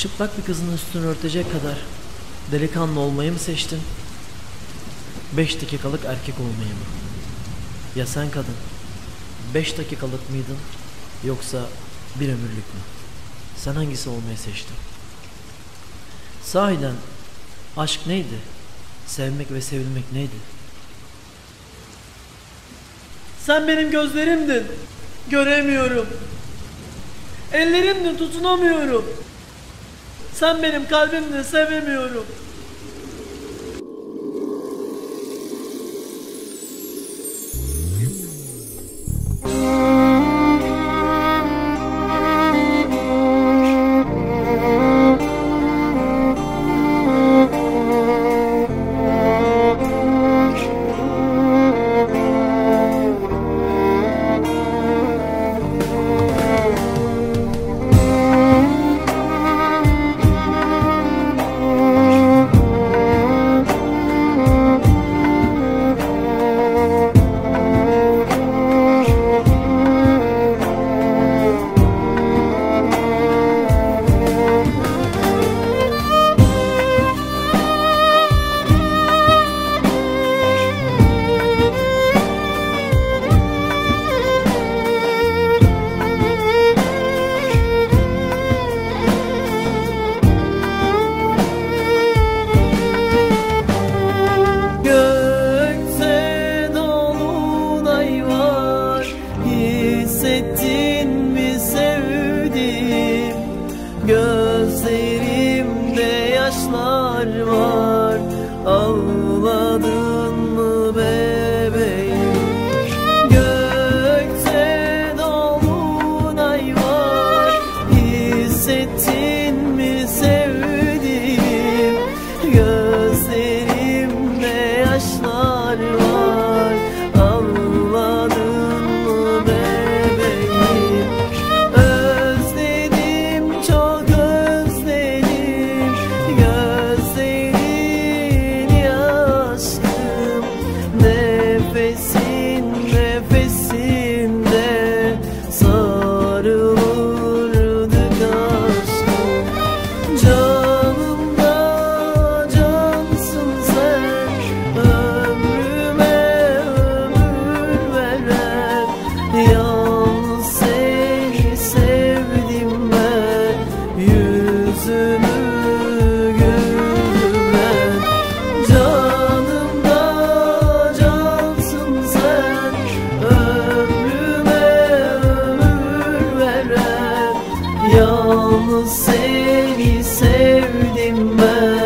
Çıplak bir kızın üstünü örtecek kadar delikanlı olmayı mı seçtin? 5 dakikalık erkek olmayı mı? Ya sen kadın, 5 dakikalık mıydın yoksa bir ömürlük mü? Sen hangisi olmayı seçtin? Sahiden aşk neydi? Sevmek ve sevilmek neydi? Sen benim gözlerimdin, göremiyorum. Ellerimdin, tutunamıyorum. Sen benim kalbimdin, sevemiyorum. Yalnız seni sevdim ben.